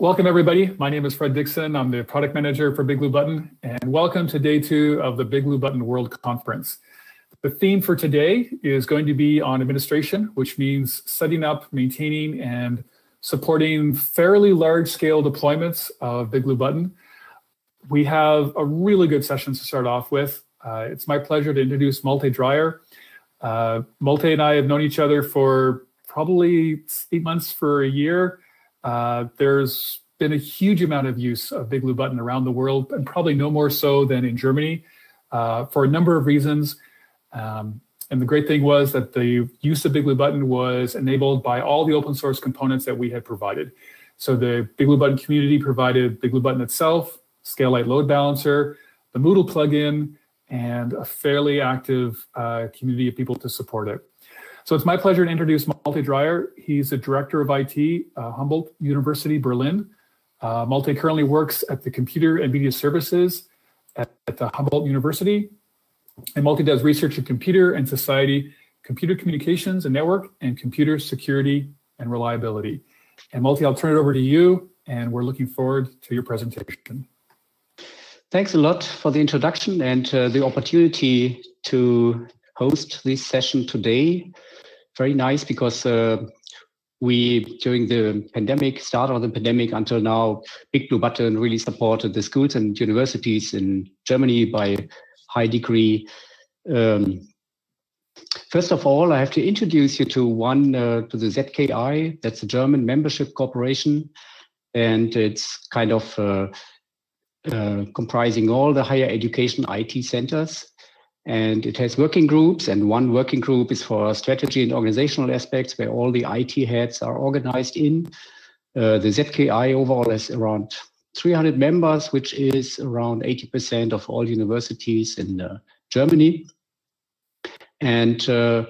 Welcome, everybody. My name is Fred Dixon. I'm the product manager for BigBlueButton, and welcome to day two of the BigBlueButton World Conference. The theme for today is going to be on administration, which means setting up, maintaining, and supporting fairly large-scale deployments of BigBlueButton. We have a really good session to start off with. It's my pleasure to introduce Malte Dreyer. Malte and I have known each other for probably 8 months for a year. There's been a huge amount of use of BigBlueButton around the world, and probably no more so than in Germany, for a number of reasons. And the great thing was that the use of BigBlueButton was enabled by all the open source components that we had provided. So the BigBlueButton community provided BigBlueButton itself, ScaleLite Load Balancer, the Moodle plugin, and a fairly active community of people to support it. So it's my pleasure to introduce Malte Dreyer. He's the director of IT, Humboldt University Berlin. Malte currently works at the Computer and Media Services at the Humboldt University. And Malte does research in computer and society, computer communications and network, and computer security and reliability. And Malte, I'll turn it over to you, and we're looking forward to your presentation. Thanks a lot for the introduction and the opportunity to host this session today. Very nice, because we, during the pandemic, start of the pandemic until now, BigBlueButton really supported the schools and universities in Germany by high degree. First of all, I have to introduce you to the ZKI. That's a German membership corporation, and it's kind of comprising all the higher education IT centers. And it has working groups, and one working group is for strategy and organizational aspects, where all the IT heads are organized in. The ZKI overall has around 300 members, which is around 80% of all universities in Germany. And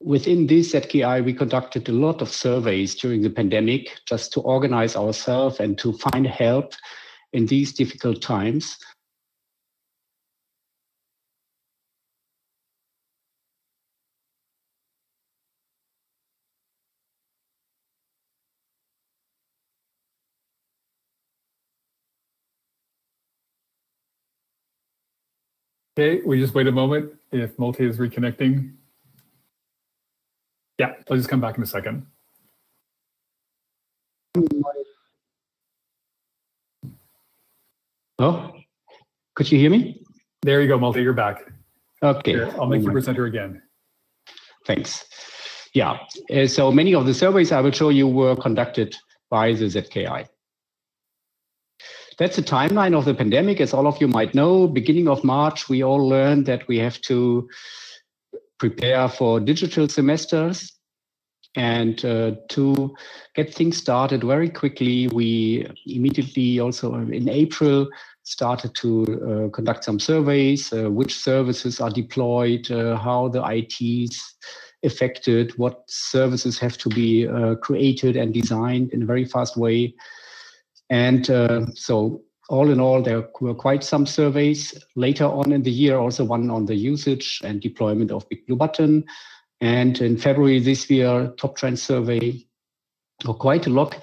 within this ZKI, we conducted a lot of surveys during the pandemic just to organize ourselves and to find help in these difficult times. Okay, we just wait a moment if Malte is reconnecting. Yeah, I'll just come back in a second. Oh, could you hear me? There you go, Malte, you're back. Okay. Here, I'll make you presenter again. Thanks. Yeah, so many of the surveys I will show you were conducted by the ZKI. That's the timeline of the pandemic. As all of you might know, beginning of March, we all learned that we have to prepare for digital semesters. And to get things started very quickly, we immediately also in April started to conduct some surveys, which services are deployed, how the IT's affected, what services have to be created and designed in a very fast way. And so all in all, there were quite some surveys. Later on in the year, also one on the usage and deployment of BigBlueButton. And in February this year, Top Trend Survey, quite a lot.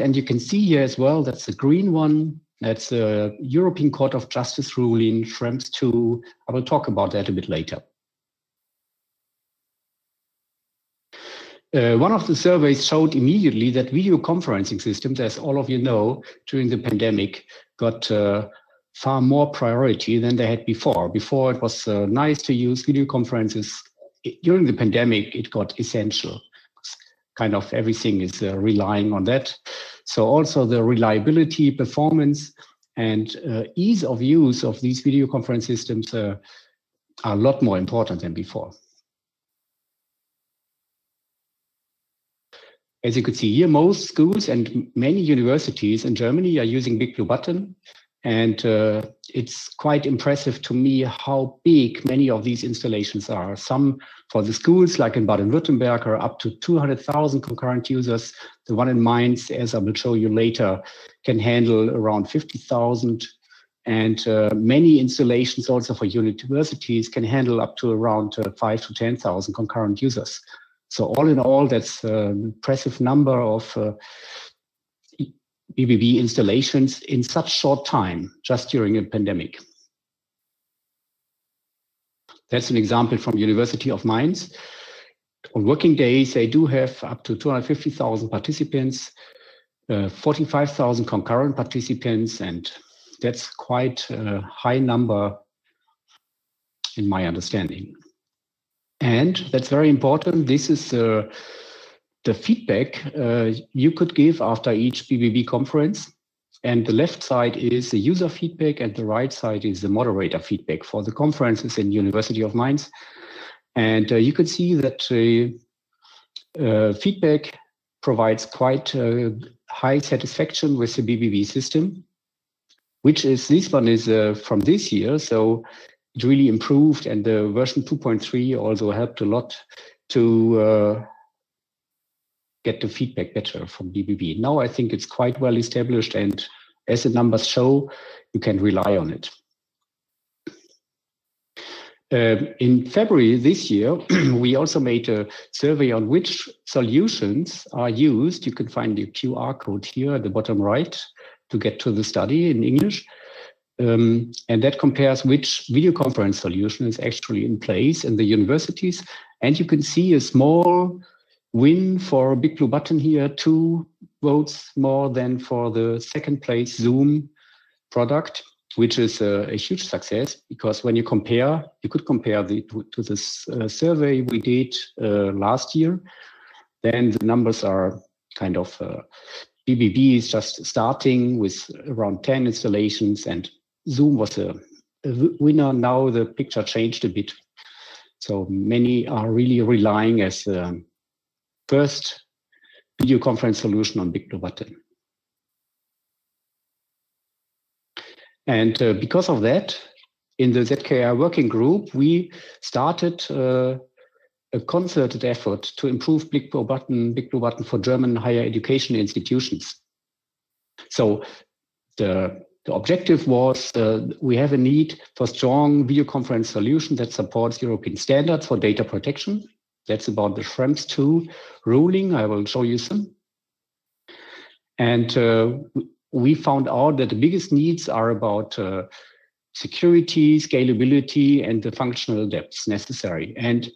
And you can see here as well, that's the green one. That's the European Court of Justice ruling, Schrems II. I will talk about that a bit later. One of the surveys showed immediately that video conferencing systems, as all of you know, during the pandemic, got far more priority than they had before. Before, it was nice to use video conferences. During the pandemic, it got essential. Kind of everything is relying on that. So also the reliability, performance, and ease of use of these video conference systems are a lot more important than before. As you could see here, most schools and many universities in Germany are using BigBlueButton, and it's quite impressive to me how big many of these installations are. Some for the schools, like in Baden-Württemberg, are up to 200,000 concurrent users. The one in Mainz, as I will show you later, can handle around 50,000, and many installations also for universities can handle up to around 5,000 to 10,000 concurrent users. So all in all, that's an impressive number of BBB installations in such short time, just during a pandemic. That's an example from University of Mainz. On working days, they do have up to 250,000 participants, 45,000 concurrent participants, and that's quite a high number in my understanding. And that's very important. This is the feedback you could give after each BBB conference. And the left side is the user feedback and the right side is the moderator feedback for the conferences in University of Mainz. And you can see that feedback provides quite high satisfaction with the BBB system, which is, this one is from this year. So it really improved, and the version 2.3 also helped a lot to get the feedback better from BBB. Now I think it's quite well established, and as the numbers show, you can rely on it. In February this year, we also made a survey on which solutions are used. You can find the QR code here at the bottom right to get to the study in English. And that compares which video conference solution is actually in place in the universities. And you can see a small win for BigBlueButton here, 2 votes more than for the second place Zoom product, which is a huge success, because when you compare, you could compare to this survey we did last year, then the numbers are kind of, BBB is just starting with around 10 installations, and Zoom was a winner. Now the picture changed a bit. So many are really relying as the first video conference solution on BigBlueButton. And because of that, in the ZKI working group, we started a concerted effort to improve BigBlueButton for German higher education institutions. So the objective was we have a need for strong video conference solution that supports European standards for data protection. That's about the Schrems II ruling. I will show you some. And we found out that the biggest needs are about security, scalability, and the functional depths necessary. And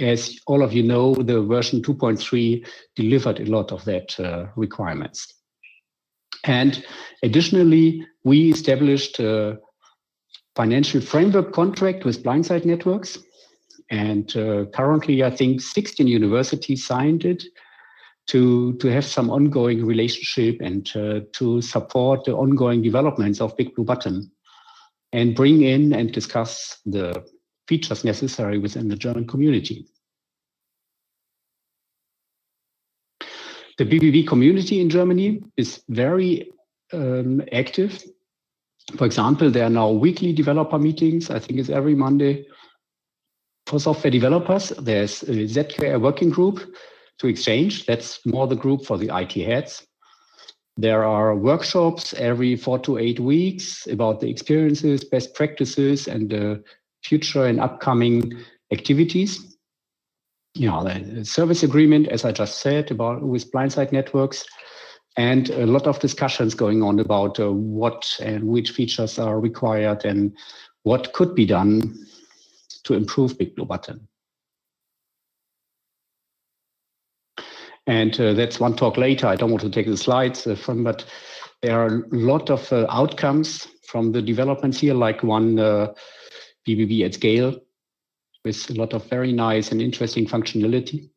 as all of you know, the version 2.3 delivered a lot of that requirements. And additionally, we established a financial framework contract with Blindside Networks. And currently, I think 16 universities signed it to have some ongoing relationship and to support the ongoing developments of BigBlueButton and bring in and discuss the features necessary within the German community. The BBB community in Germany is very active. For example, there are now weekly developer meetings. I think it's every Monday. For software developers, there's a ZKI working group to exchange. That's more the group for the IT heads. There are workshops every 4 to 8 weeks about the experiences, best practices, and the future and upcoming activities. You know, the service agreement, as I just said, about with Blindside Networks, and a lot of discussions going on about what and which features are required and what could be done to improve BigBlueButton. And that's one talk later. I don't want to take the slides from, but there are a lot of outcomes from the developments here, like one BBB at scale with a lot of very nice and interesting functionality.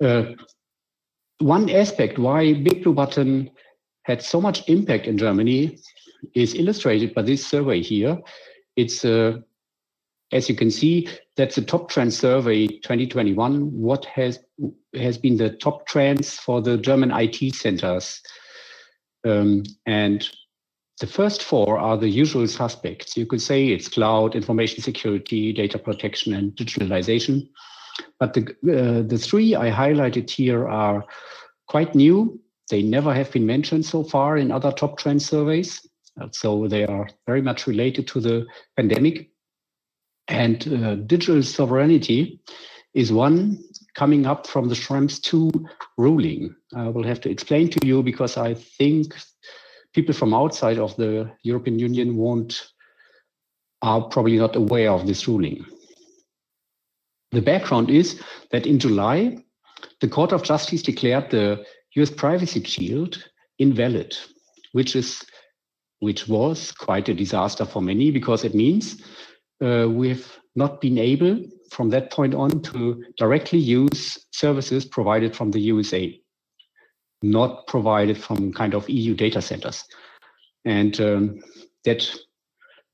One aspect why BigBlueButton had so much impact in Germany is illustrated by this survey here. It's, as you can see, that's the top trend survey 2021. What has been the top trends for the German IT centers? And the first 4 are the usual suspects. You could say it's cloud, information security, data protection, and digitalization. But the 3 I highlighted here are quite new. They never have been mentioned so far in other top trend surveys. So they are very much related to the pandemic. And digital sovereignty is one coming up from the Schrems II ruling. I will have to explain to you because I think people from outside of the European Union are probably not aware of this ruling. The background is that in July, the Court of Justice declared the US Privacy Shield invalid, which was quite a disaster for many, because it means we've not been able from that point on to directly use services provided from the USA, not provided from kind of EU data centers. And that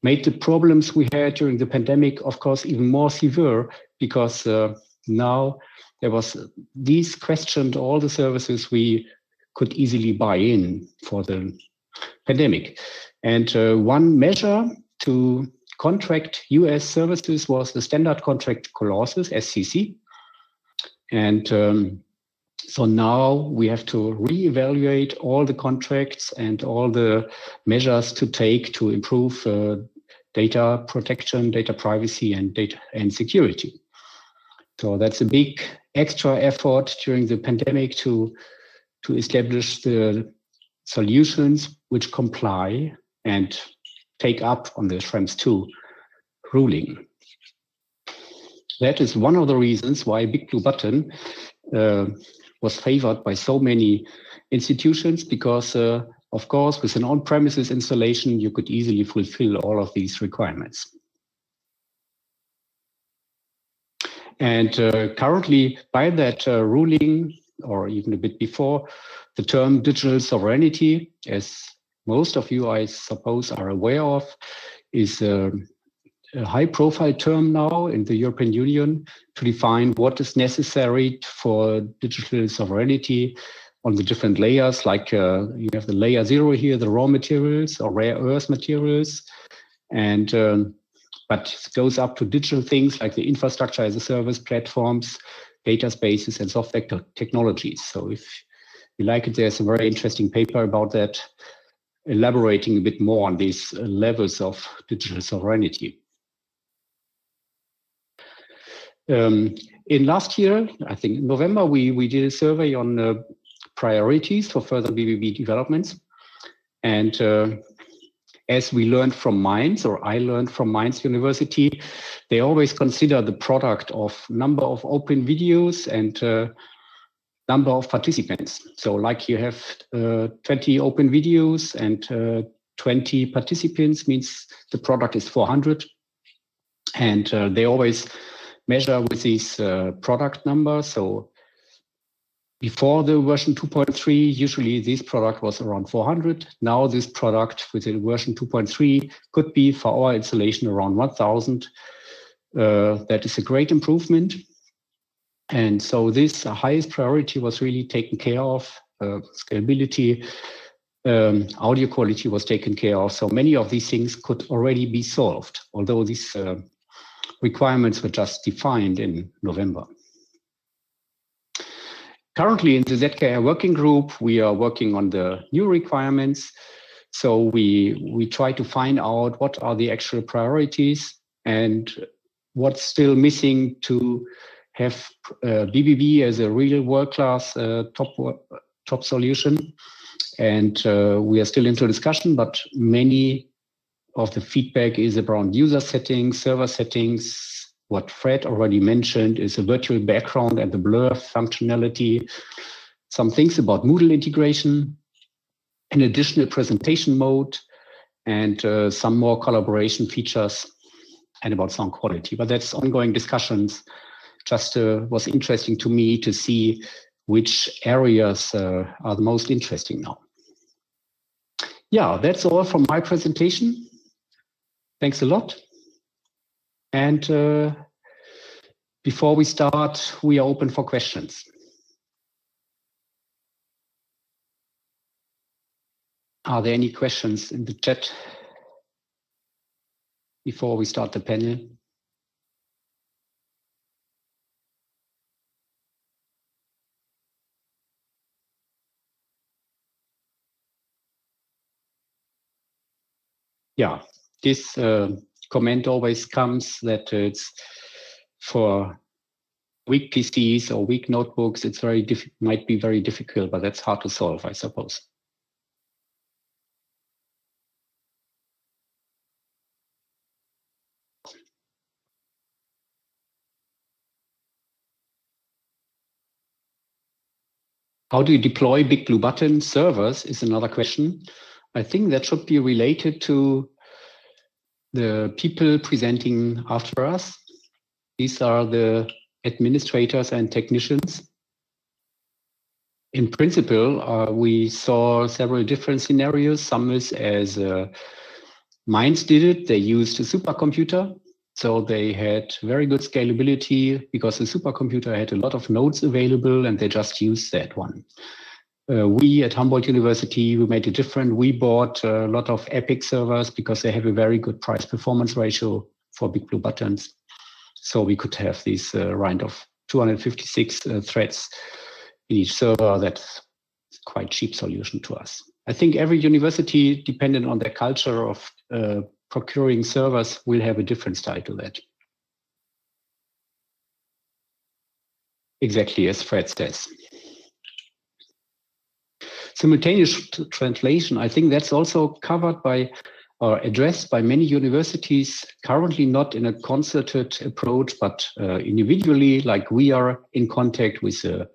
made the problems we had during the pandemic, of course, even more severe, because now there was these questioned all the services we could easily buy in for the pandemic. And one measure to contract US services was the standard contract clauses, SCC. And so now we have to reevaluate all the contracts and all the measures to take to improve data protection, data privacy, and security. So that's a big extra effort during the pandemic to establish the solutions which comply and take up on the Schrems II ruling. That is one of the reasons why BigBlueButton was favored by so many institutions, because of course, with an on-premises installation, you could easily fulfill all of these requirements. And currently, by that ruling, or even a bit before, the term digital sovereignty, as most of you, I suppose, are aware of, is a high-profile term now in the European Union to define what is necessary for digital sovereignty on the different layers. Like you have the layer 0 here, the raw materials or rare earth materials, and but it goes up to digital things like the infrastructure as a service, platforms, data spaces, and software technologies. So if you like it, there's a very interesting paper about that, elaborating a bit more on these levels of digital sovereignty. In last year, I think in November, we did a survey on priorities for further BBB developments. And as we learned from Mainz, or I learned from Mainz University, they always consider the product of number of open videos and number of participants. So like you have 20 open videos and 20 participants, means the product is 400. And they always measure with these product numbers. So before the version 2.3, usually this product was around 400. Now this product with the version 2.3 could be for our installation around 1,000. That is a great improvement. And so this highest priority was really taken care of. Scalability, audio quality was taken care of. So many of these things could already be solved, although these requirements were just defined in November. Currently in the ZKI working group, we are working on the new requirements. So we try to find out what are the actual priorities and what's still missing to have BBB as a real world-class top solution. And we are still into discussion, but many of the feedback is around user settings, server settings. What Fred already mentioned is a virtual background and the blur functionality, some things about Moodle integration, an additional presentation mode, and some more collaboration features, and about sound quality. But that's ongoing discussions. Just was interesting to me to see which areas are the most interesting now. Yeah, that's all from my presentation. Thanks a lot. And before we start, we are open for questions. Are there any questions in the chat before we start the panel? Yeah, this comment always comes that it's for weak PCs or weak notebooks, it's might be very difficult, but that's hard to solve, I suppose. How do you deploy BigBlueButton servers is another question. I think that should be related to the people presenting after us. These are the administrators and technicians. In principle, we saw several different scenarios. Some is as Mainz did it. They used a supercomputer. So they had very good scalability because the supercomputer had a lot of nodes available and they just used that one. We at Humboldt University, we made it different. We bought a lot of EPIC servers because they have a very good price performance ratio for BigBlueButtons. So we could have this round of 256 threads in each server. That's quite a cheap solution to us. I think every university, dependent on their culture of procuring servers, will have a different style to that. Exactly as Fred says. Simultaneous translation, I think that's also covered by or addressed by many universities, currently not in a concerted approach, but individually, like we are in contact with a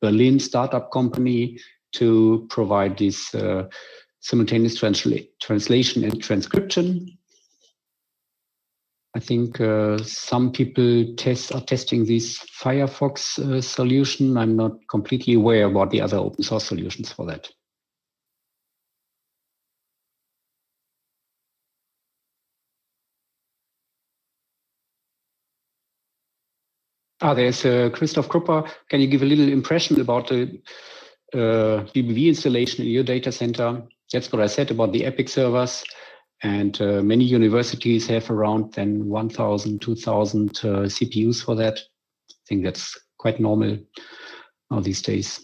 Berlin startup company to provide this simultaneous translation and transcription. I think some people are testing this Firefox solution. I'm not completely aware about the other open source solutions for that. There's Christoph Krupper. Can you give a little impression about the BBV installation in your data center? That's what I said about the EPIC servers. And many universities have around then 1,000, 2,000 CPUs for that. I think that's quite normal now these days.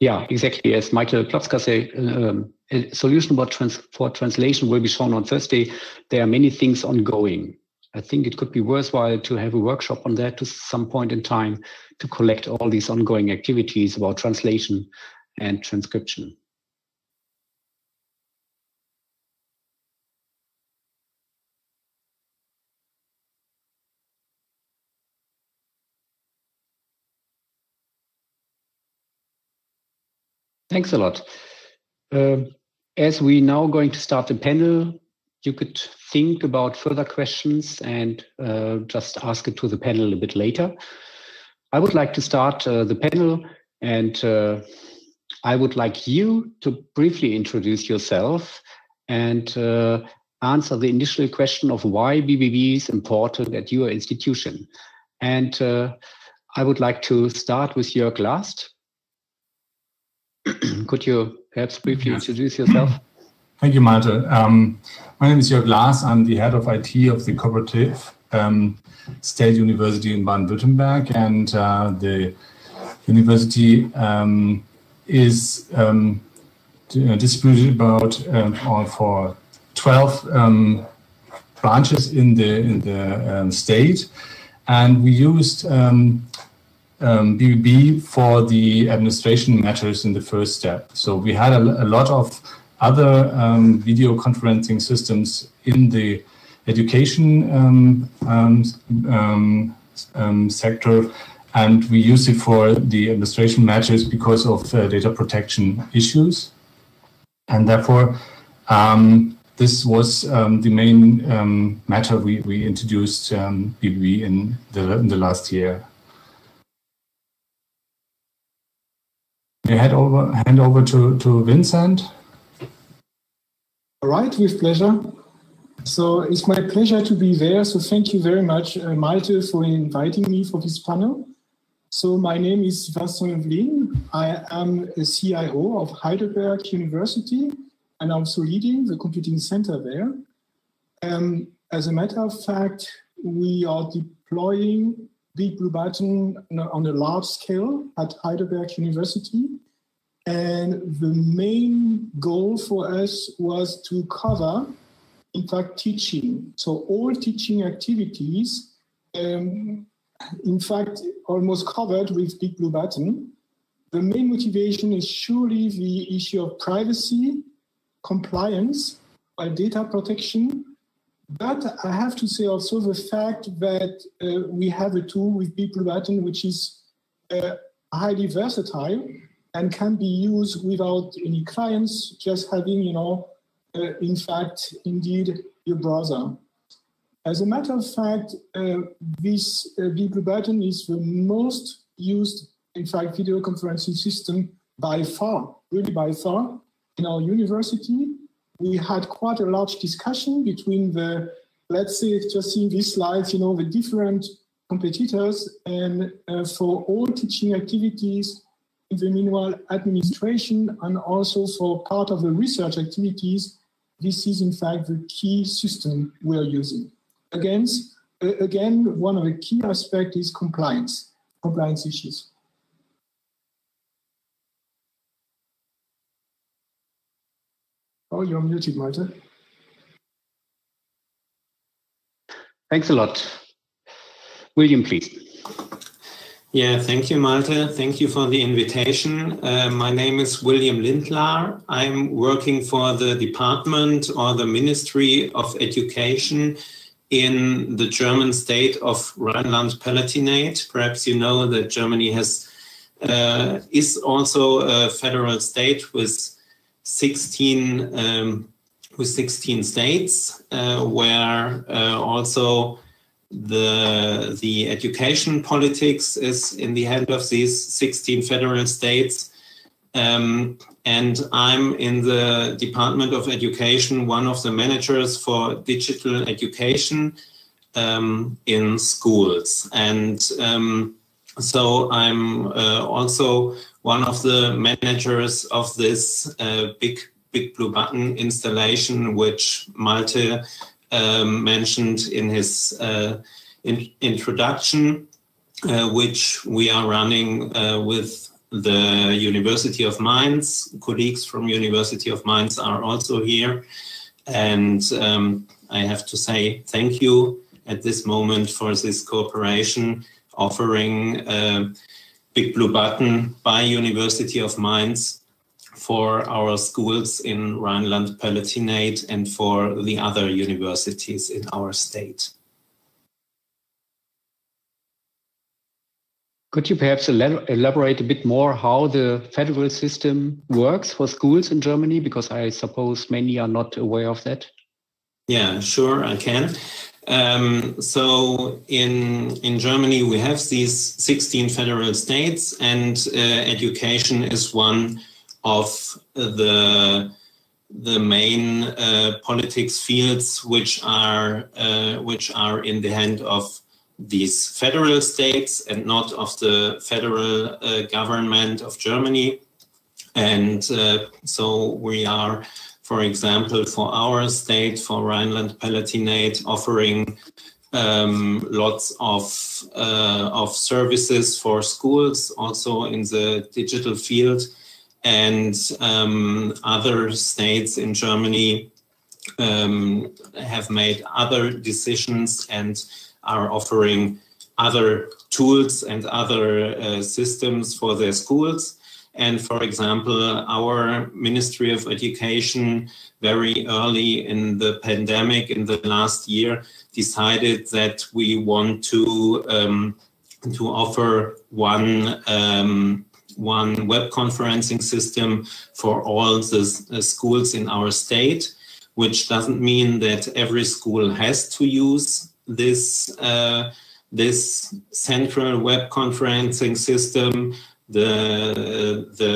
Yeah, exactly. As Michael Klotzka said, a solution for translation will be shown on Thursday. There are many things ongoing. I think it could be worthwhile to have a workshop on that to some point in time to collect all these ongoing activities about translation and transcription. Thanks a lot. As we now going to start the panel, you could think about further questions and just ask it to the panel a bit later. I would like to start the panel, and I would like you to briefly introduce yourself and answer the initial question of why BBV is important at your institution. And I would like to start with Jörg Laas. Could you perhaps briefly introduce yourself? Thank you, Malte. My name is Jörg Laas. I'm the head of IT of the Cooperative State University in Baden-Württemberg, and the university is distributed about for 12 branches in the state, and we used BBB for the administration matters in the first step. So we had a lot of other video conferencing systems in the education sector, and we use it for the administration matters because of data protection issues. And therefore, this was the main matter we introduced BBB in the last year. I hand over to Vincent. All right, with pleasure. So it's my pleasure to be there. So thank you very much, Malte, for inviting me for this panel. So my name is Vasson Yvlin. I am a CIO of Heidelberg University, and I'm also leading the computing center there. As a matter of fact, we are deploying BigBlueButton on a large scale at Heidelberg University. And the main goal for us was to cover, in fact, teaching. So all teaching activities, in fact, almost covered with BigBlueButton. The main motivation is surely the issue of privacy, compliance, and data protection. But I have to say also the fact that we have a tool with BigBlueButton which is highly versatile and can be used without any clients, just having, you know, in fact, indeed, your browser. As a matter of fact, this BigBlueButton is the most used, in fact, video conferencing system by far, really by far, in our university. We had quite a large discussion between the, let's say, just in these slides, you know, the different competitors, and for all teaching activities, in the meanwhile administration, and also for part of the research activities, this is in fact the key system we are using. Again, one of the key aspects is compliance issues. Oh, you're muted, Malte. Thanks a lot. William, please. Yeah, thank you, Malte. Thank you for the invitation. My name is William Lindlar. I'm working for the department or the Ministry of Education in the German state of Rhineland-Palatinate. Perhaps you know that Germany has is also a federal state with 16 states, where also the education politics is in the hand of these 16 federal states. And I'm in the Department of Education, one of the managers for digital education in schools. And so I'm also one of the managers of this BigBlueButton installation, which Malte mentioned in his introduction, which we are running with the University of Mainz. Colleagues from University of Mainz are also here. And I have to say thank you at this moment for this cooperation, offering BigBlueButton by University of Mainz for our schools in Rhineland-Palatinate and for the other universities in our state. Could you perhaps elaborate a bit more how the federal system works for schools in Germany? Because I suppose many are not aware of that. Yeah, sure, I can. So in Germany, we have these 16 federal states, and education is one of the main politics fields which are in the hand of these federal states and not of the federal government of Germany. And so we are, for example, for our state, for Rhineland-Palatinate, offering lots of services for schools, also in the digital field, and other states in Germany have made other decisions and are offering other tools and other systems for their schools. And for example, our Ministry of Education, very early in the pandemic, in the last year, decided that we want to offer one web conferencing system for all the schools in our state, which doesn't mean that every school has to use this central web conferencing system. The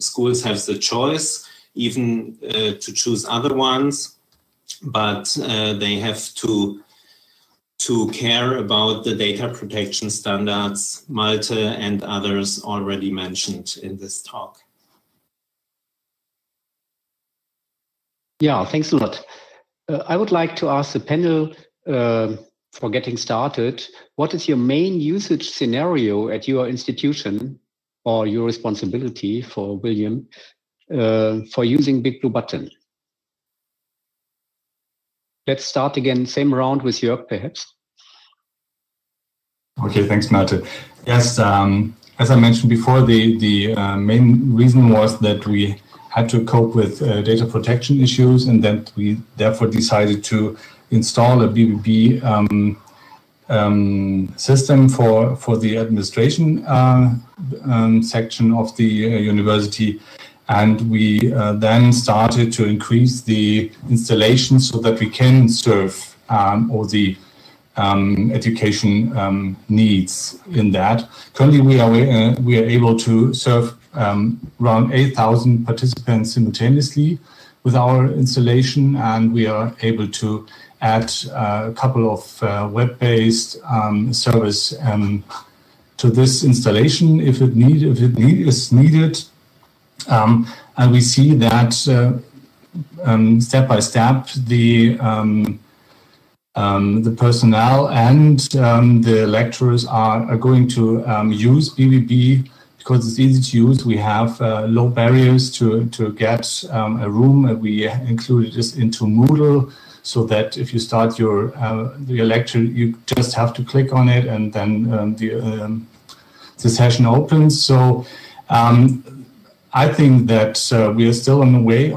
schools have the choice even to choose other ones, but they have to care about the data protection standards Malte and others already mentioned in this talk. Yeah, thanks a lot. I would like to ask the panel for getting started, what is your main usage scenario at your institution? or your responsibility for William for using BigBlueButton. Let's start again, same round with Jörg, perhaps. Okay, thanks, Malte. Yes, as I mentioned before, the main reason was that we had to cope with data protection issues, and then we therefore decided to install a BBB system for the administration section of the university. And we then started to increase the installation so that we can serve all the education needs in that. Currently, we are able to serve around 8,000 participants simultaneously with our installation, and we are able to add a couple of web-based service to this installation if it is needed. And we see that step by step, the personnel and the lecturers are going to use BBB because it's easy to use. We have low barriers to get a room. We included this into Moodle so that if you start your lecture, you just have to click on it, and then the session opens. So I think that we are still on the way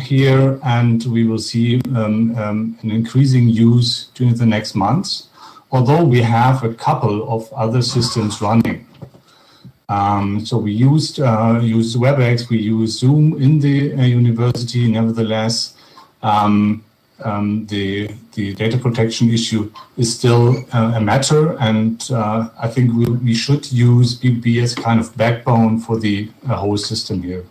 here, and we will see an increasing use during the next months, although we have a couple of other systems running. So we used WebEx, we used Zoom in the university. Nevertheless, the data protection issue is still a matter, and I think we should use BB as kind of backbone for the whole system here.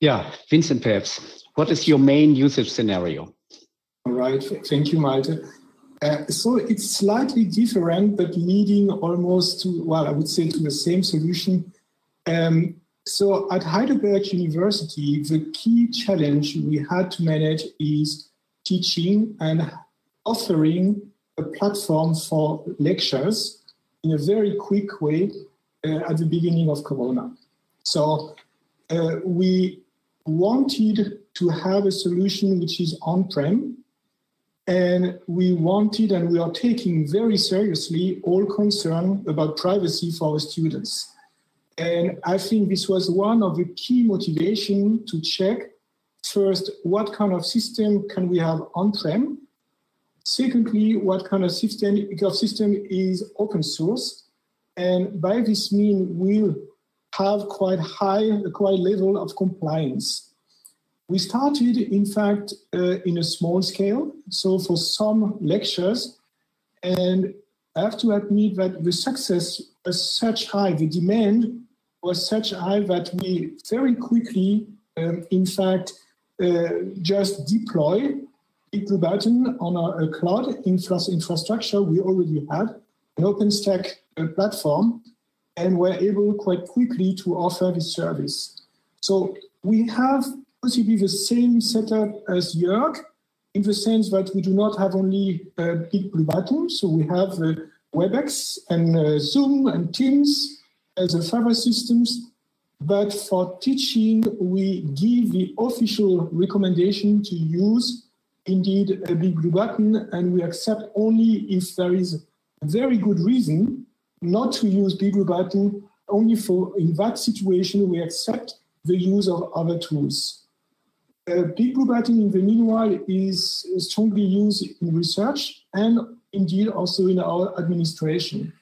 Yeah, Vincent, perhaps, what is your main usage scenario? All right, thank you, Malte. So it's slightly different, but leading almost to, well, I would say to the same solution. So at Heidelberg University, the key challenge we had to manage is teaching and offering a platform for lectures in a very quick way at the beginning of Corona. So we wanted to have a solution which is on-prem, and we wanted, and we are taking very seriously, all concern about privacy for our students. And I think this was one of the key motivations to check, first, what kind of system can we have on-prem? Secondly, what kind of system is open source? And by this means, we'll have quite high, quite level of compliance. We started, in fact, in a small scale, so for some lectures, and I have to admit that the success was such high, the demand was such high that we very quickly, in fact, just deploy BigBlueButton on a cloud infrastructure we already had, an OpenStack platform, and were able quite quickly to offer this service. So we have possibly the same setup as Jörg, in the sense that we do not have only BigBlueButton, so we have WebEx and Zoom and Teams as a favorite systems, but for teaching, we give the official recommendation to use indeed a BigBlueButton, and we accept only if there is a very good reason not to use BigBlueButton. Only for in that situation, we accept the use of other tools. BigBlueButton, in the meanwhile, is strongly used in research and indeed also in our administration.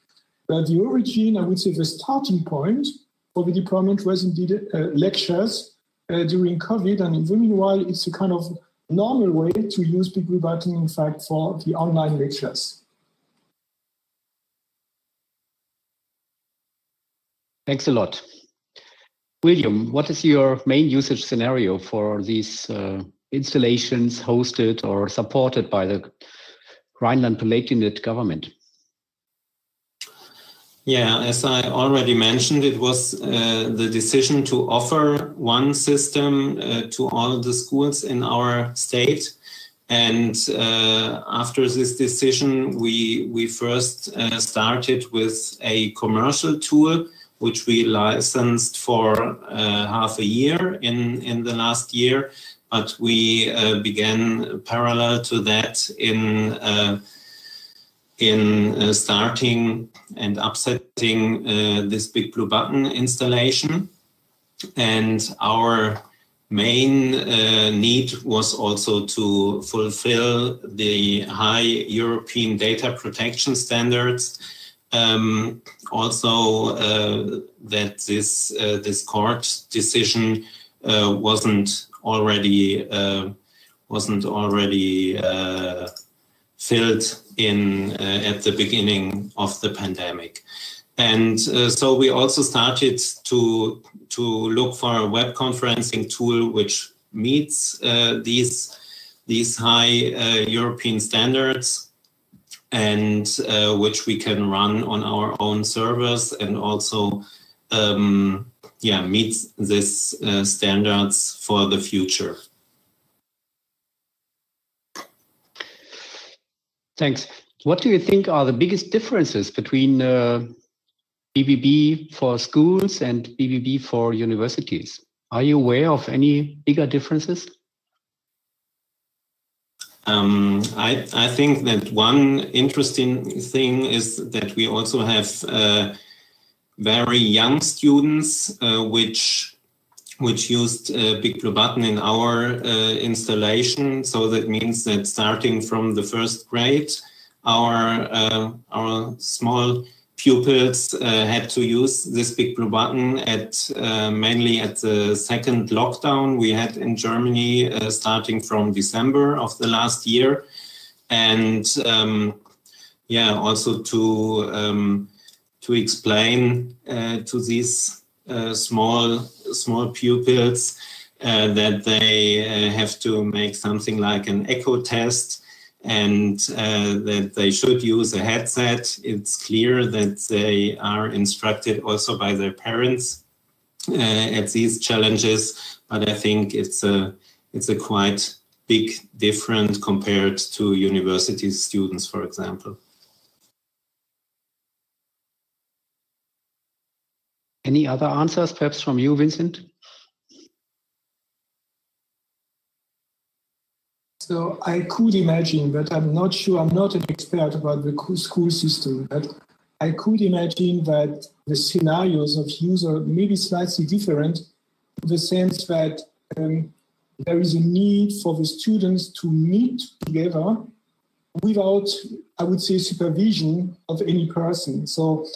But the origin, I would say the starting point for the deployment was indeed lectures during COVID, and in the meanwhile, it's a kind of normal way to use BigBlueButton, in fact, for the online lectures. Thanks a lot. William, what is your main usage scenario for these installations hosted or supported by the Rhineland-Palatinate government? Yeah, as I already mentioned, it was the decision to offer one system to all the schools in our state And after this decision, we first started with a commercial tool, which we licensed for half a year in the last year. But we began parallel to that in starting and upsetting this BigBlueButton installation. And our main need was also to fulfill the high European data protection standards. Also that this court decision wasn't already filled in at the beginning of the pandemic. And so we also started to look for a web conferencing tool which meets these high European standards and which we can run on our own servers and also meets these standards for the future. Thanks. What do you think are the biggest differences between BBB for schools and BBB for universities? Are you aware of any bigger differences? I think that one interesting thing is that we also have very young students which used BigBlueButton in our installation. So that means that starting from the first grade, our small pupils had to use this BigBlueButton mainly at the second lockdown we had in Germany, starting from December of the last year. And also to explain to these small pupils that they have to make something like an echo test and that they should use a headset. It's clear that they are instructed also by their parents at these challenges, but I think it's a quite big difference compared to university students, for example. Any other answers, perhaps from you, Vincent? So I could imagine, but I'm not sure, I'm not an expert about the school system, but I could imagine that the scenarios of use are maybe slightly different in the sense that there is a need for the students to meet together without, I would say, supervision of any person. So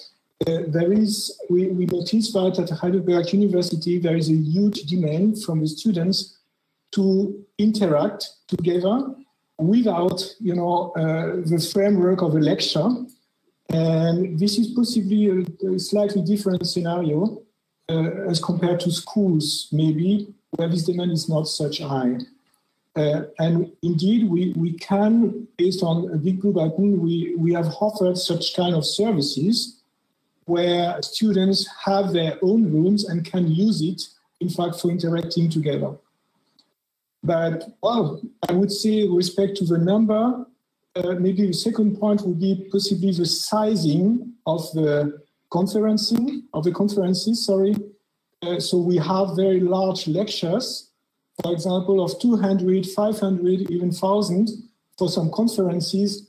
we noticed that at Heidelberg University, there is a huge demand from the students to interact together without, the framework of a lecture. And this is possibly a slightly different scenario as compared to schools, maybe, where this demand is not such high. And indeed, we can, based on a BigBlueButton, we have offered such kind of services where students have their own rooms and can use it, in fact, for interacting together. But, I would say, with respect to the number, maybe the second point would be possibly the sizing of the conferences. Sorry. So we have very large lectures, for example, of 200, 500, even 1,000 for some conferences.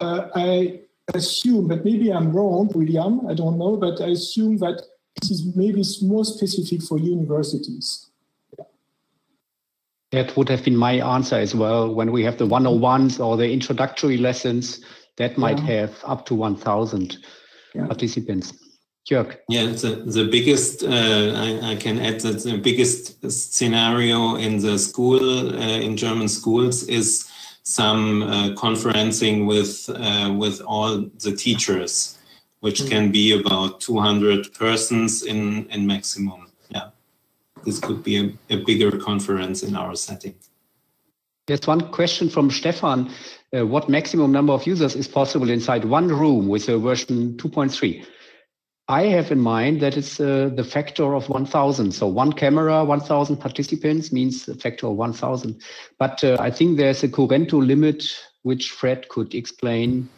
I assume, but maybe I'm wrong, William, I don't know, but I assume that this is maybe more specific for universities. That would have been my answer as well. When we have the 101s or the introductory lessons, that might have up to 1,000 participants. Jörg? Yeah, the biggest, I can add that the biggest scenario in the school, in German schools, is some conferencing with all the teachers, which can be about 200 persons in maximum. Yeah, this could be a bigger conference in our setting. There's one question from Stefan. What maximum number of users is possible inside one room with a version 2.3? I have in mind that it's the factor of 1,000. So one camera, 1,000 participants means a factor of 1,000. But I think there's a Currento limit, which Fred could explain.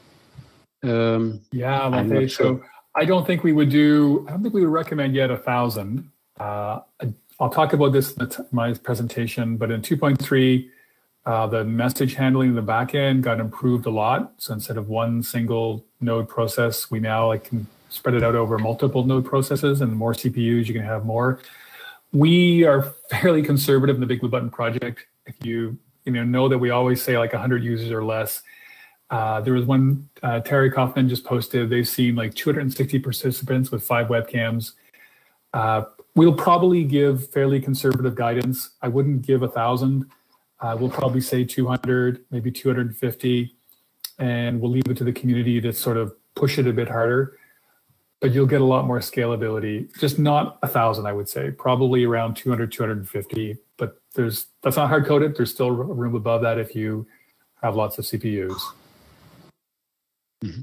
Yeah, I'm not sure. I don't think we would do, I don't think we would recommend yet 1,000. I'll talk about this in my presentation, but in 2.3, the message handling in the back end got improved a lot. So instead of one single node process, we now can spread it out over multiple node processes, and more CPUs, you can have more. We are fairly conservative in the BigBlueButton project. If you know that we always say like 100 users or less. There was one, Terry Kaufman just posted, they've seen like 260 participants with 5 webcams. We'll probably give fairly conservative guidance. I wouldn't give 1,000. We'll probably say 200, maybe 250, and we'll leave it to the community to sort of push it a bit harder. But you'll get a lot more scalability, just not 1,000, I would say, probably around 200, 250. But that's not hard coded. There's still room above that if you have lots of CPUs. Mm-hmm.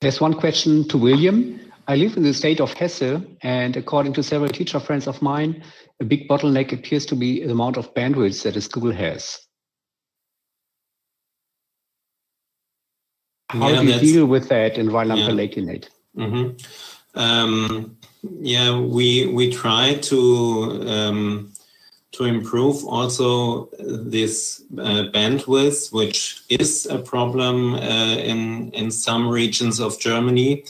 There's one question to William. I live in the state of Hesse, and according to several teacher friends of mine, a big bottleneck appears to be the amount of bandwidth that a school has. How do you deal with that in Rhineland-Palatinate? Yeah. Mm-hmm. Yeah, we try to improve also this bandwidth, which is a problem in some regions of Germany.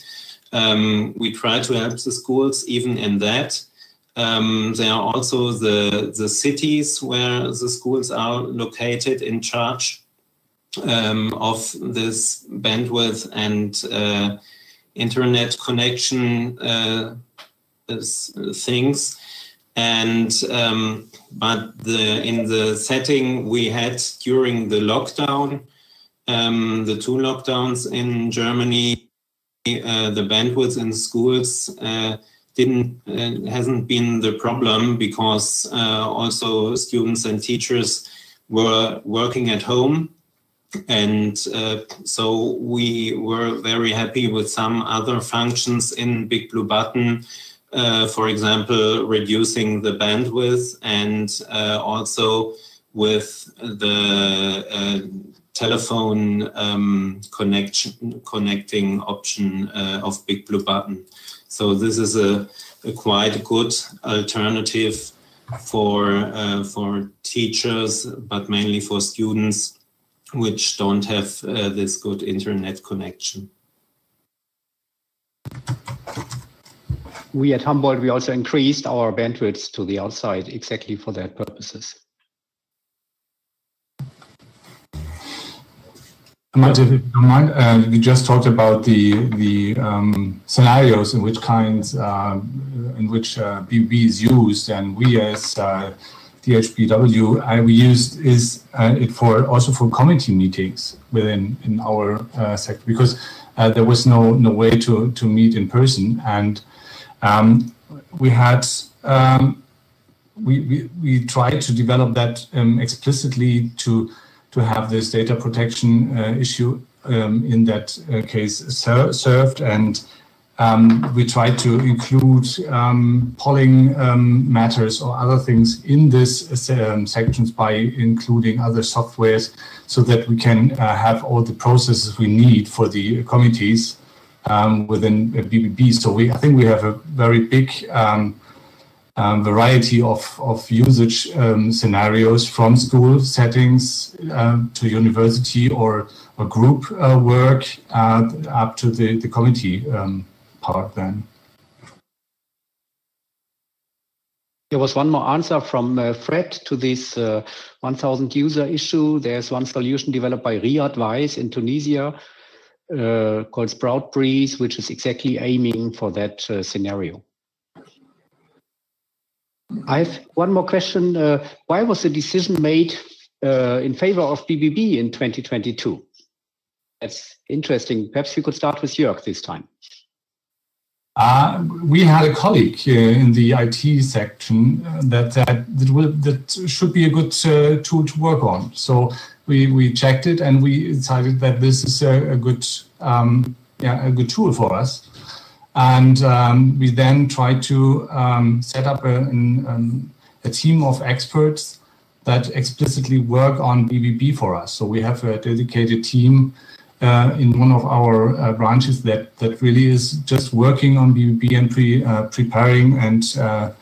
We try to help the schools even in that. There are also the cities where the schools are located in charge of this bandwidth and internet connection things, and but in the setting we had during the lockdown, the 2 lockdowns in Germany, the bandwidth in schools hasn't been the problem, because also students and teachers were working at home. And so we were very happy with some other functions in BigBlueButton, for example, reducing the bandwidth, and also with the telephone connecting option of BigBlueButton. So this is a quite good alternative for teachers, but mainly for students, which don't have this good internet connection. We at Humboldt, we also increased our bandwidth to the outside exactly for that purposes. Malte, if you don't mind, you just talked about the scenarios in which BB is used, and we as DHBW, we used it also for committee meetings in our sector, because there was no way to meet in person, and we tried to develop that explicitly to have this data protection issue in that case served, and we tried to include polling matters or other things in this sections by including other softwares, so that we can have all the processes we need for the committees within BBB. So I think we have a very big variety of usage scenarios, from school settings to university or group work up to the committee part then. There was one more answer from Fred to this 1,000 user issue. There's one solution developed by Riyadvice in Tunisia called Sprout Breeze, which is exactly aiming for that scenario. I have one more question. Why was the decision made in favor of BBB in 2022? That's interesting. Perhaps you could start with Jörg this time. We had a colleague in the IT section that should be a good tool to work on. So we checked it, and we decided that this is a good tool for us. And we then tried to set up a team of experts that explicitly work on BBB for us. So we have a dedicated team in one of our branches that really is just working on BBB and preparing and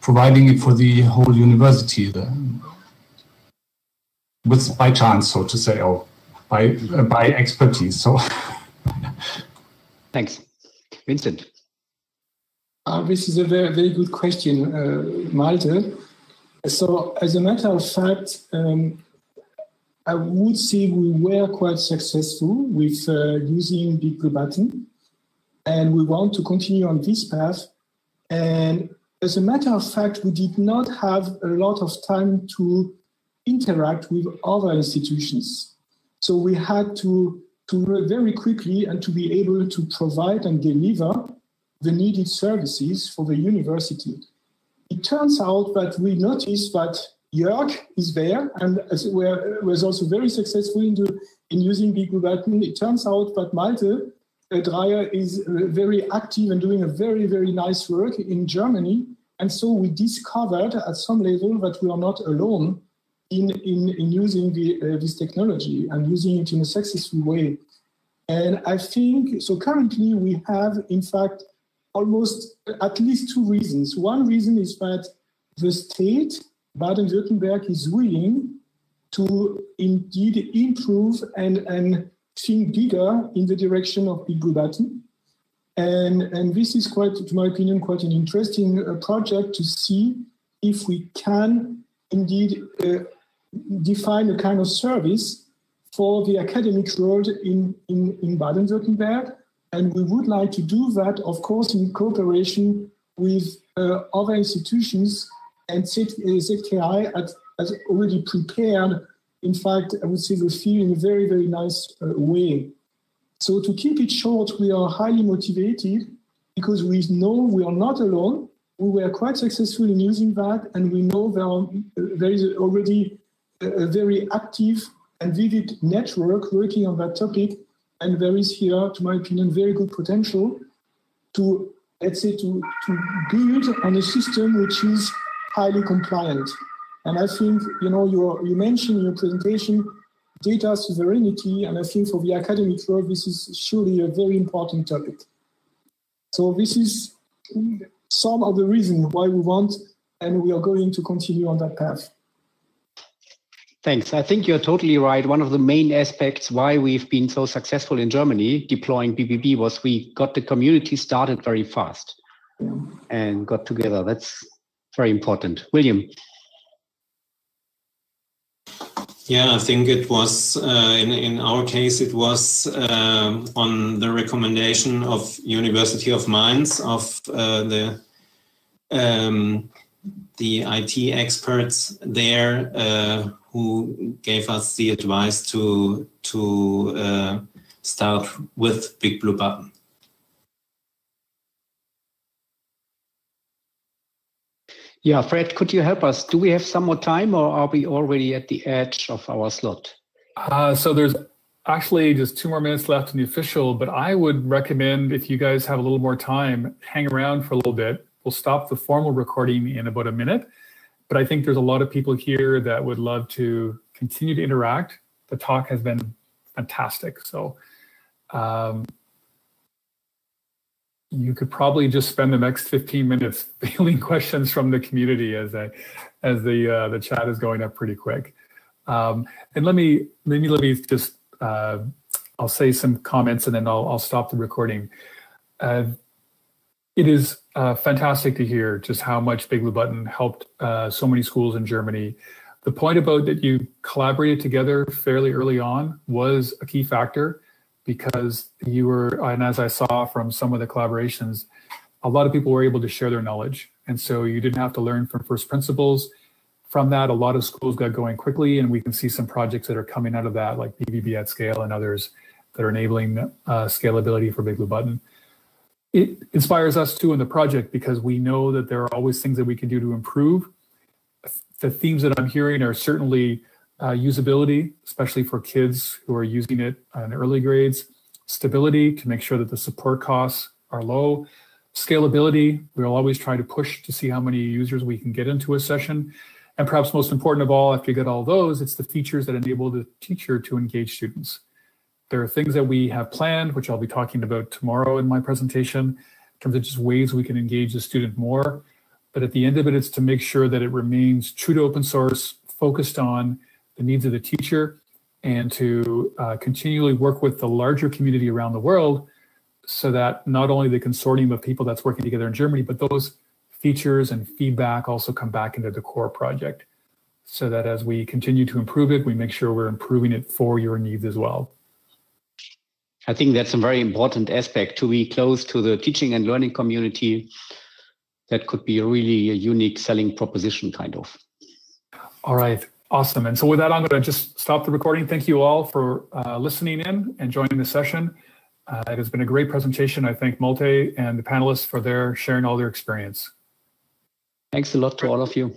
providing it for the whole university, by chance, so to say, or by expertise. So, thanks, Vincent. This is a very, very good question, Malte. So, as a matter of fact, I would say we were quite successful with using BigBlueButton, and we want to continue on this path. And as a matter of fact, we did not have a lot of time to interact with other institutions. So we had to work very quickly and to be able to provide and deliver the needed services for the university. It turns out that we noticed that Jörg is there and was also very successful in using BigBlueButton. It turns out that Malte Dreyer is very active and doing a very, very nice work in Germany. And so we discovered at some level that we are not alone in using this technology and using it in a successful way. And I think, so currently we have, in fact, almost at least two reasons. One reason is that the state, Baden-Württemberg, is willing to indeed improve and think bigger in the direction of BigBlueButton. And this is quite, to my opinion, quite an interesting project to see if we can indeed define a kind of service for the academic world in Baden-Württemberg. And we would like to do that, of course, in cooperation with other institutions, and ZKI has already prepared, in fact, I would say, the field in a very, very nice way. So to keep it short, we are highly motivated because we know we are not alone. We were quite successful in using that, and we know there is already a very active and vivid network working on that topic. And there is here, to my opinion, very good potential to, let's say, to build on a system which is highly compliant. And I think, you know, you mentioned in your presentation data sovereignty, and I think for the academic world, this is surely a very important topic. So this is some of the reason why we want, and we are going to continue on that path. Thanks. I think you're totally right. One of the main aspects why we've been so successful in Germany deploying BBB was we got the community started very fast and got together. That's very important. William. Yeah, I think it was, in our case, it was on the recommendation of University of Mainz, of the IT experts there, who gave us the advice to start with BigBlueButton. Yeah, Fred, could you help us? Do we have some more time, or are we already at the edge of our slot? So there's actually just 2 more minutes left in the official, but I would recommend, if you guys have a little more time, hang around for a little bit. We'll stop the formal recording in about a minute. But I think there's a lot of people here that would love to continue to interact. The talk has been fantastic. So you could probably just spend the next 15 minutes fielding questions from the community as the chat is going up pretty quick. And let me just, I'll say some comments and then I'll stop the recording. It is fantastic to hear just how much BigBlueButton helped so many schools in Germany. The point about that you collaborated together fairly early on was a key factor, because you were, and as I saw from some of the collaborations, a lot of people were able to share their knowledge. And so you didn't have to learn from first principles. From that, a lot of schools got going quickly, and we can see some projects that are coming out of that, like BBB at Scale and others that are enabling scalability for BigBlueButton. It inspires us too in the project, because we know that there are always things that we can do to improve. The themes that I'm hearing are certainly usability, especially for kids who are using it in early grades, stability to make sure that the support costs are low. Scalability, we'll always try to push to see how many users we can get into a session. And perhaps most important of all, after you get all those, it's the features that enable the teacher to engage students. There are things that we have planned, which I'll be talking about tomorrow in my presentation, in terms of just ways we can engage the student more. But at the end of it, it's to make sure that it remains true to open source, focused on the needs of the teacher, and to continually work with the larger community around the world so that not only the consortium of people that's working together in Germany, but those features and feedback also come back into the core project, so that as we continue to improve it, we make sure we're improving it for your needs as well. I think that's a very important aspect, to be close to the teaching and learning community. That could be really a unique selling proposition, kind of. All right, awesome. And so with that, I'm going to just stop the recording. Thank you all for listening in and joining the session. It has been a great presentation. I thank Malte and the panelists for their sharing all their experience. Thanks a lot to all of you.